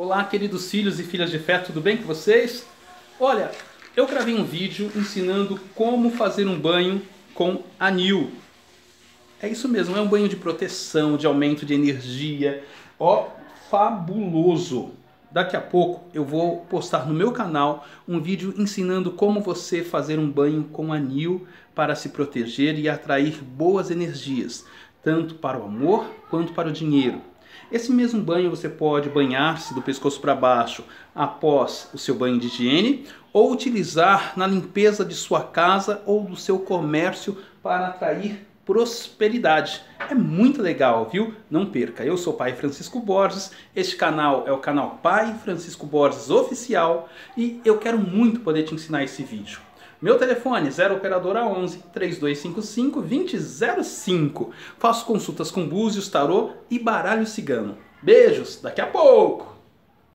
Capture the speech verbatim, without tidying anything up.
Olá, queridos filhos e filhas de fé, tudo bem com vocês? Olha, eu gravei um vídeo ensinando como fazer um banho com anil. É isso mesmo, é um banho de proteção, de aumento de energia. Ó, fabuloso! Daqui a pouco eu vou postar no meu canal um vídeo ensinando como você fazer um banho com anil para se proteger e atrair boas energias, tanto para o amor quanto para o dinheiro. Esse mesmo banho você pode banhar-se do pescoço para baixo após o seu banho de higiene ou utilizar na limpeza de sua casa ou do seu comércio para atrair prosperidade. É muito legal, viu? Não perca! Eu sou o Pai Francisco Borges, este canal é o canal Pai Francisco Borges Oficial e eu quero muito poder te ensinar esse vídeo. Meu telefone é zero operadora onze, três dois cinco cinco, dois zero zero cinco. Faço consultas com Búzios, Tarô e Baralho Cigano. Beijos, daqui a pouco!